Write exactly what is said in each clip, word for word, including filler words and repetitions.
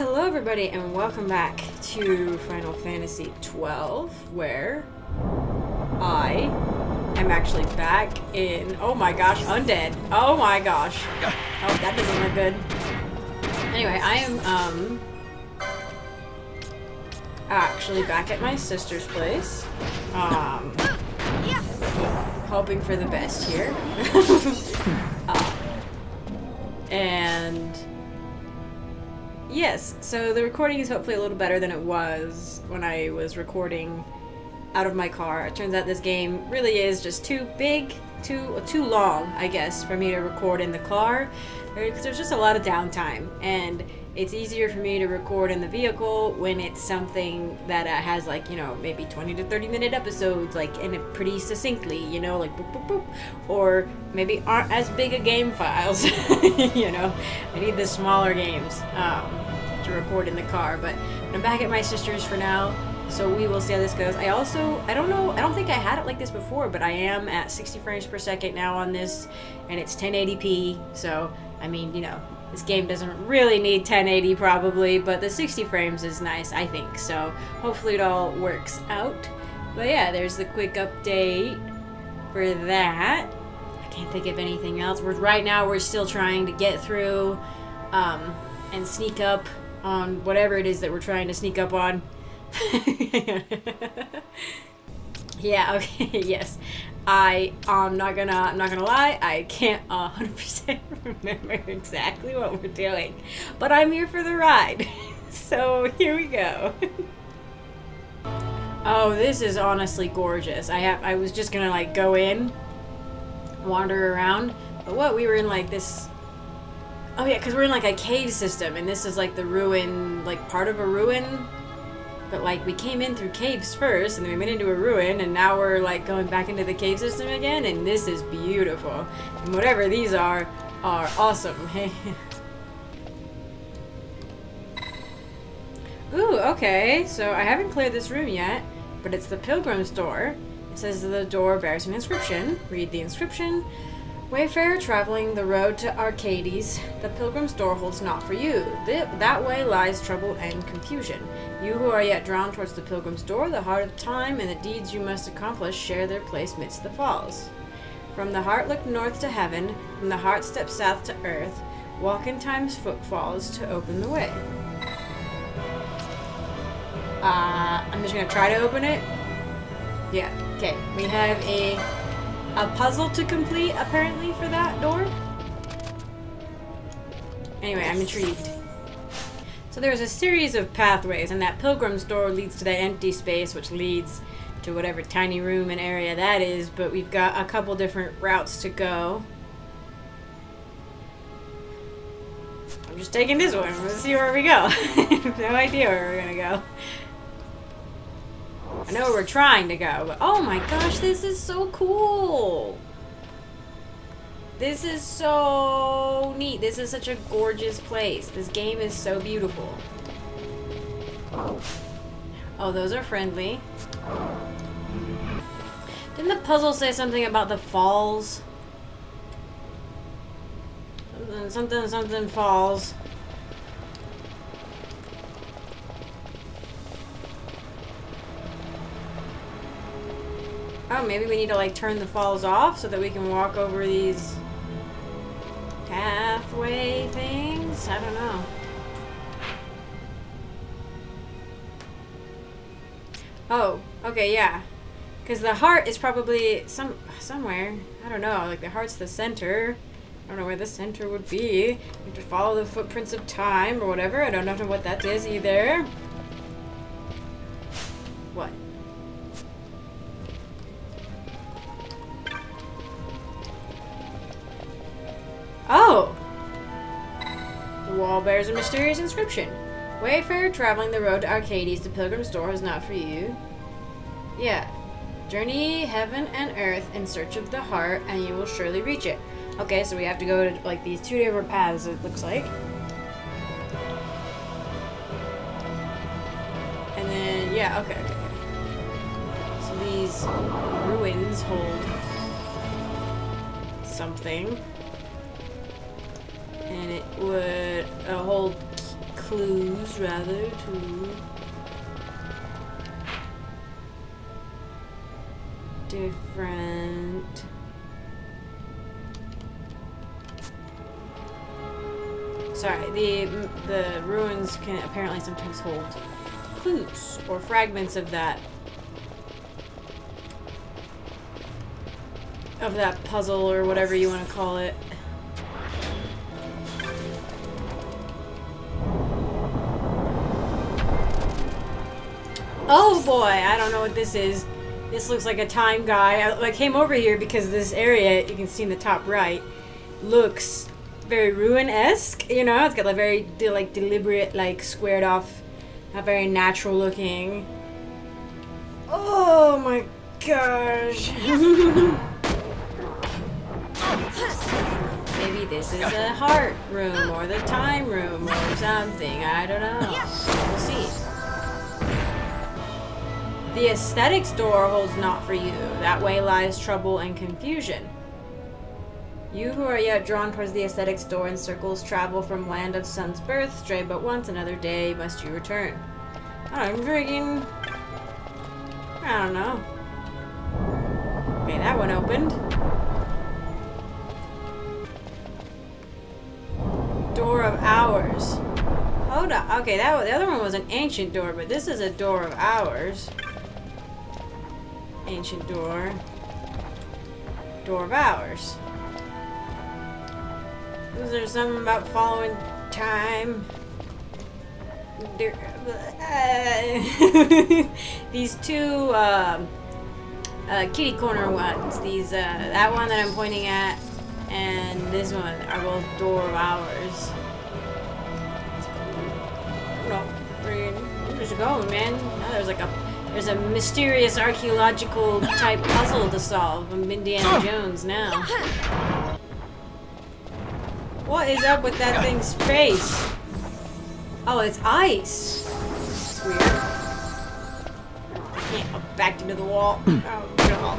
Hello everybody and welcome back to Final Fantasy twelve, where I am actually back in, oh my gosh, undead. Oh my gosh. Oh, that doesn't look good. Anyway, I am um actually back at my sister's place. Um hoping for the best here. uh, and yes, so the recording is hopefully a little better than it was when I was recording out of my car. It turns out this game really is just too big, too too long, I guess, for me to record in the car. Because there's just a lot of downtime, and it's easier for me to record in the vehicle when it's something that uh, has, like, you know, maybe twenty to thirty minute episodes, like, in a pretty succinctly, you know, like boop boop boop, or maybe aren't as big a game files. You know, I need the smaller games um, to record in the car. But I'm back at my sister's for now, so we will see how this goes. I also, I don't know, I don't think I had it like this before, but I am at sixty frames per second now on this, and it's ten eighty p, so, I mean, you know, this game doesn't really need ten eighty probably, but the sixty frames is nice, I think, so hopefully it all works out. But yeah, there's the quick update for that. I can't think of anything else. We're, right now we're still trying to get through um, and sneak up on whatever it is that we're trying to sneak up on. Yeah, okay, yes. I I'm not gonna I'm not gonna lie, I can't one hundred percent remember exactly what we're doing, but I'm here for the ride. So here we go. Oh, this is honestly gorgeous. I have I was just gonna like go in, wander around, but what we were in like this. Oh yeah, because we're in like a cave system, and this is like the ruin, like part of a ruin. But, like, we came in through caves first, and then we went into a ruin, and now we're, like, going back into the cave system again, and this is beautiful. And whatever these are, are awesome. Ooh, okay, so I haven't cleared this room yet, but it's the Pilgrim's Door. It says the door bears an inscription. Read the inscription. Wayfarer traveling the road to Arcades, the Pilgrim's Door holds naught for you. Th that way lies trouble and confusion. You who are yet drawn towards the Pilgrim's Door, the heart of time and the deeds you must accomplish share their place midst the falls. From the heart look north to heaven, from the heart step south to earth, walk in time's footfalls to open the way. Uh, I'm just gonna try to open it. Yeah, okay, we have a A puzzle to complete, apparently, for that door. Anyway, I'm intrigued. So there's a series of pathways, and that Pilgrim's Door leads to that empty space, which leads to whatever tiny room and area that is, but we've got a couple different routes to go. I'm just taking this one. Let's see where we go. I have no idea where we're gonna go. I know where we're trying to go, but oh my gosh, this is so cool! This is so neat. This is such a gorgeous place. This game is so beautiful. Oh, those are friendly. Didn't the puzzle say something about the falls? Something, something, something falls. Oh, maybe we need to, like, turn the falls off so that we can walk over these pathway things? I don't know. Oh, okay, yeah. Because the heart is probably some somewhere. I don't know. Like, the heart's the center. I don't know where the center would be. We have to follow the footprints of time or whatever. I don't know what that is either. What? Oh! The wall bears a mysterious inscription. Wayfarer traveling the road to Arcades, the Pilgrim's Door is not for you. Yeah. Journey heaven and earth in search of the heart, and you will surely reach it. Okay, so we have to go to, like, these two different paths, it looks like. And then, yeah, okay, okay. So these ruins hold something. And it would uh, hold clues, rather, to different Sorry, the the ruins can apparently sometimes hold clues or fragments of that of that puzzle or whatever you want to call it. Oh boy, I don't know what this is. This looks like a time guy. I, I came over here because this area, you can see in the top right, looks very ruin-esque, you know? It's got a very de like deliberate, like squared off, not very natural looking. Oh my gosh. Maybe this is a heart room or the time room or something. I don't know. We'll see. The aesthetics door holds naught for you. That way lies trouble and confusion. You who are yet drawn towards the aesthetics door in circles travel from land of sun's birth, stray but once, another day must you return. I'm friggin'... I don't know. Okay, that one opened. Door of Hours. Hold on. Okay, that the other one was an ancient door, but this is a Door of Hours. Ancient door. Door of Hours. Was there something about following time? These two um, uh, kitty corner ones, these uh, that one that I'm pointing at and this one are both Door of Hours. No, where's it going, man? No, there's like a there's a mysterious archaeological type puzzle to solve. I'm Indiana Jones now. What is up with that thing's face? Oh, it's ice. That's weird. I can't. I'm backed into the wall. Oh, no.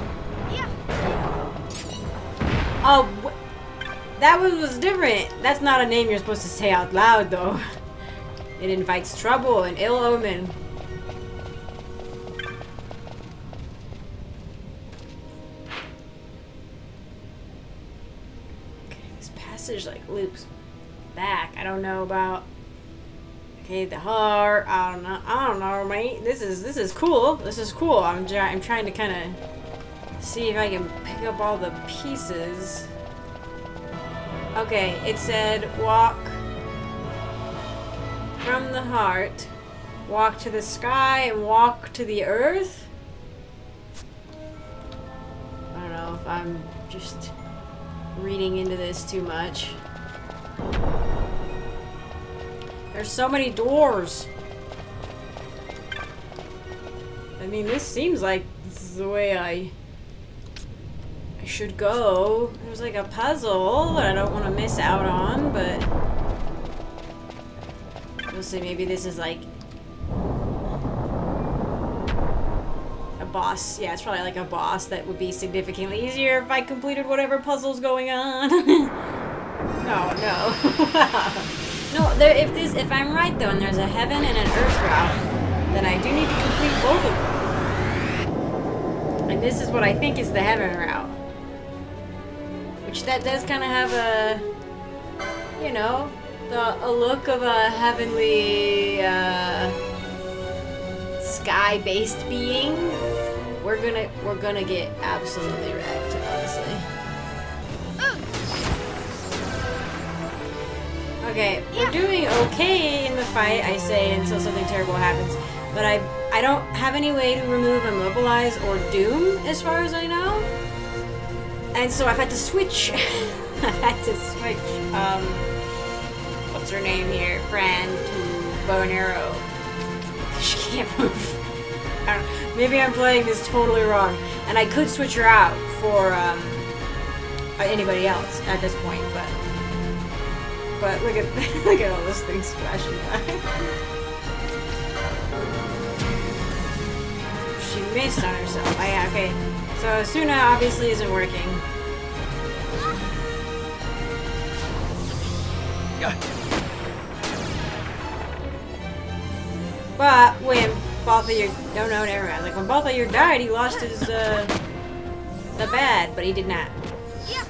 Oh, wh that one was different. That's not a name you're supposed to say out loud, though. It invites trouble and ill omen. There's like loops back. I don't know about. Okay, the heart. I don't know. I don't know, mate. This is this is cool. This is cool. I'm I'm trying to kind of see if I can pick up all the pieces. Okay, it said walk from the heart, walk to the sky, and walk to the earth. I don't know if I'm just reading into this too much. There's so many doors. I mean, this seems like this is the way I I should go. There's like a puzzle that I don't want to miss out on, but we'll see. Maybe this is like boss. Yeah, it's probably like a boss that would be significantly easier if I completed whatever puzzle's going on. No, no. No, there, if this, if I'm right though, and there's a heaven and an earth route, then I do need to complete both of them. And this is what I think is the heaven route. Which that does kind of have a, you know, the, a look of a heavenly, uh, sky-based being. We're gonna we're gonna get absolutely wrecked, honestly. Ooh. Okay, yeah. We're doing okay in the fight, I say, until something terrible happens. But I I don't have any way to remove immobilize or doom, as far as I know. And so I've had to switch. I've had to switch. Um, what's her name here? Fran to bow and arrow. She can't move. I don't know. Maybe I'm playing this totally wrong, and I could switch her out for um, anybody else at this point. But but look at look at all those things flashing by. She missed on herself. Oh, yeah, okay. So Esuna obviously isn't working. Yeah. But when Balthier, no, no, never mind. Like when Balthier died, he lost his uh, the bad, but he did not. Yeah.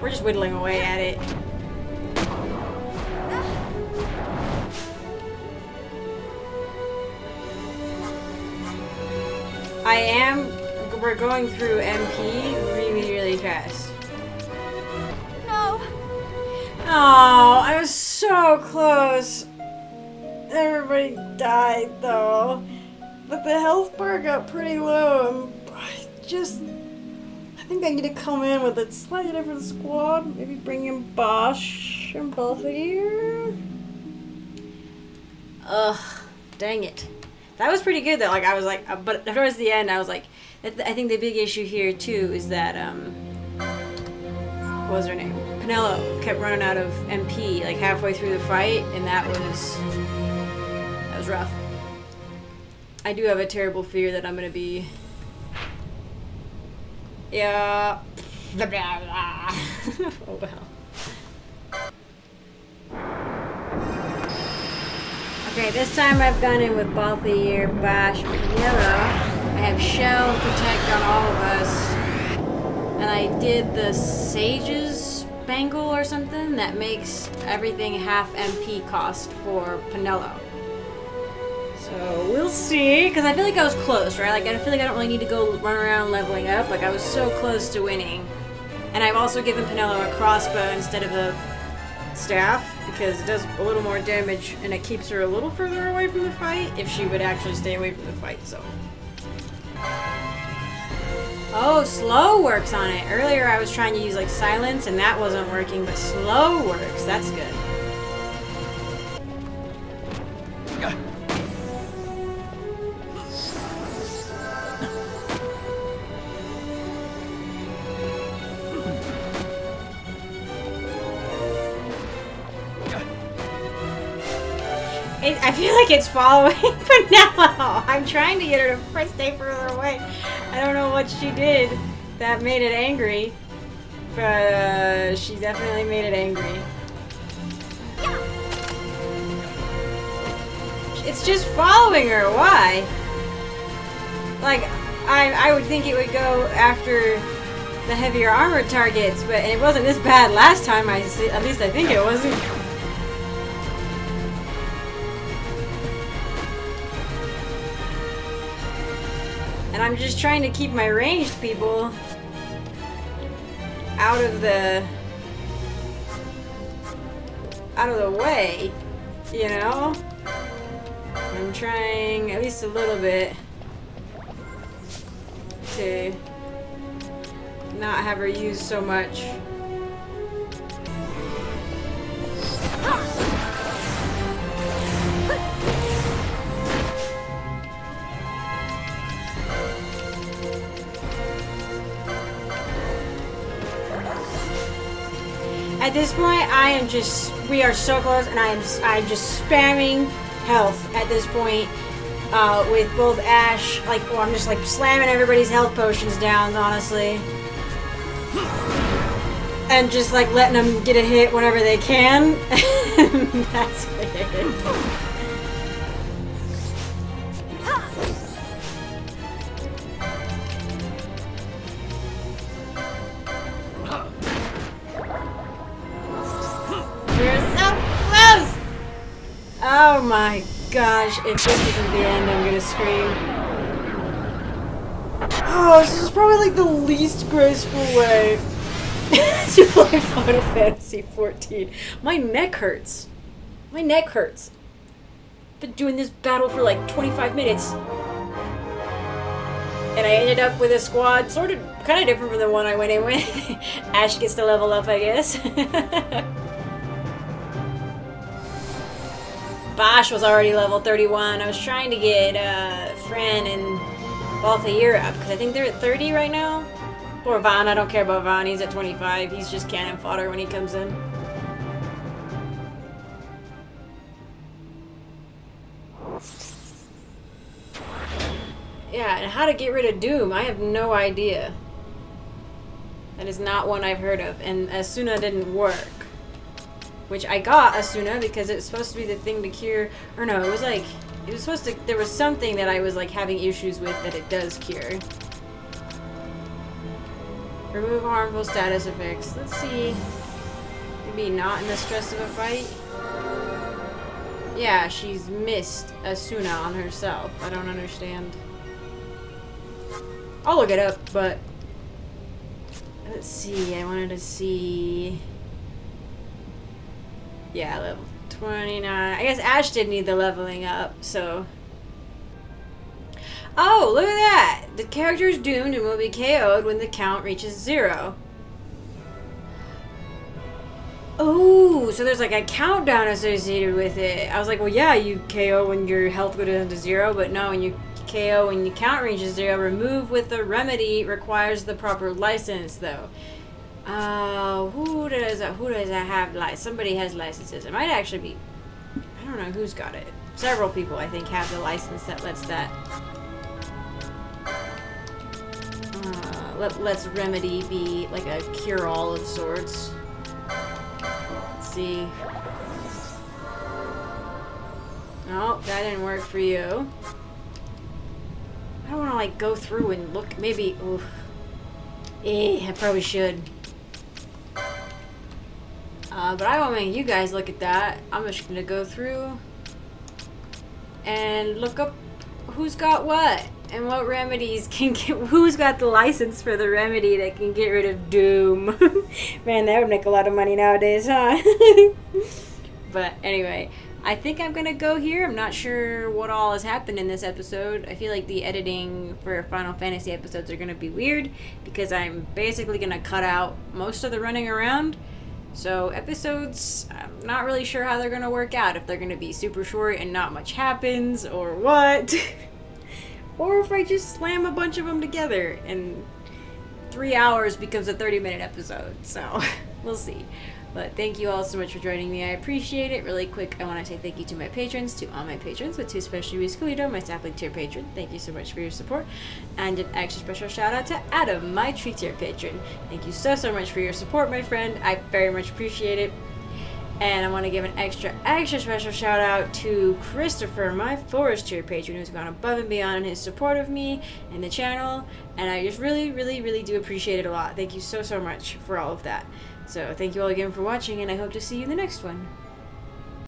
We're just whittling away at it. I am. We're going through M P really, really fast. No. Oh, I was so close. Everybody died though, but the health bar got pretty low. And I just, I think I need to come in with a slightly different squad. Maybe bring in Basch and Balthier. Ugh, dang it. That was pretty good though. Like I was like, uh, but towards the end, I was like, I, th I think the big issue here too is that um, what was her name? Penelo kept running out of M P like halfway through the fight, and that was that was rough. I do have a terrible fear that I'm gonna be, yeah, blah, blah, blah. Oh well. Okay, this time I've gone in with Balthier, Basch, Penelo. I have Shell, Protect on all of us. And I did the Sage's Bangle or something that makes everything half M P cost for Penelo. So we'll see, because I feel like I was close, right? Like I feel like I don't really need to go run around leveling up. Like I was so close to winning. And I've also given Penelo a crossbow instead of a staff, because it does a little more damage and it keeps her a little further away from the fight if she would actually stay away from the fight, so. Oh, slow works on it. Earlier I was trying to use like silence and that wasn't working, but slow works. That's good. I feel like it's following Penelo. I'm trying to get her to stay further away. I don't know what she did that made it angry, but uh, she definitely made it angry. Yeah. It's just following her. Why? Like, I I would think it would go after the heavier armored targets, but it wasn't this bad last time. I at least I think it wasn't. And I'm just trying to keep my ranged people out of the out of the way, you know? I'm trying at least a little bit to not have her use so much. At this point, I am just, we are so close, and I am I'm just spamming health at this point uh, with both Ashe, like, well, I'm just like slamming everybody's health potions down, honestly. And just like letting them get a hit whenever they can. That's it. Oh my gosh, if this isn't the end, I'm gonna scream. Oh, this is probably like the least graceful way to play Final Fantasy fourteen. My neck hurts. My neck hurts. Been doing this battle for like twenty-five minutes. And I ended up with a squad sort of kind of different from the one I went in with. Ashe gets to level up, I guess. Basch was already level thirty-one. I was trying to get uh, Fran and Balthier up because I think they're at thirty right now. Or Vaan, I don't care about Vaan. He's at twenty-five. He's just cannon fodder when he comes in. Yeah, and how to get rid of Doom? I have no idea. That is not one I've heard of, and Esuna didn't work. which I got Esuna because it's supposed to be the thing to cure, or no, it was like, it was supposed to, there was something that I was like having issues with that it does cure. Remove harmful status effects. Let's see. Maybe not in the stress of a fight. Yeah, she's missed Esuna on herself. I don't understand. I'll look it up, but... Let's see, I wanted to see... Yeah, level twenty-nine. I guess Ashe did need the leveling up, so... Oh, look at that! The character is doomed and will be K O'd when the count reaches zero. Oh, so there's like a countdown associated with it. I was like, well, yeah, you K O when your health goes down to zero, but no, when you K O when your count reaches zero, remove with a remedy requires the proper license, though. Uh, who does that, who does that have license? Somebody has licenses. It might actually be, I don't know who's got it. Several people, I think, have the license that lets that... Uh, let, let's remedy be like a cure-all of sorts. Let's see. No, that didn't work for you. I don't want to like go through and look. Maybe. Oof. Eh, I probably should. Uh, but I won't make you guys look at that. I'm just gonna go through and look up who's got what. And what remedies can get... Who's got the license for the remedy that can get rid of doom? Man, that would make a lot of money nowadays, huh? But anyway, I think I'm going to go here. I'm not sure what all has happened in this episode. I feel like the editing for Final Fantasy episodes are going to be weird because I'm basically going to cut out most of the running around. So episodes, I'm not really sure how they're going to work out. If they're going to be super short and not much happens or what... Or if I just slam a bunch of them together and three hours becomes a thirty minute episode. So we'll see. But thank you all so much for joining me. I appreciate it. Really quick, I want to say thank you to my patrons, to all my patrons, but to especially Riscalito, my sapling tier patron. Thank you so much for your support. And an extra special shout out to Adam, my tree tier patron. Thank you so, so much for your support, my friend. I very much appreciate it. And I want to give an extra, extra special shout out to Christopher, my forest tier patron, who's gone above and beyond in his support of me and the channel. And I just really, really, really do appreciate it a lot. Thank you so, so much for all of that. So thank you all again for watching, and I hope to see you in the next one.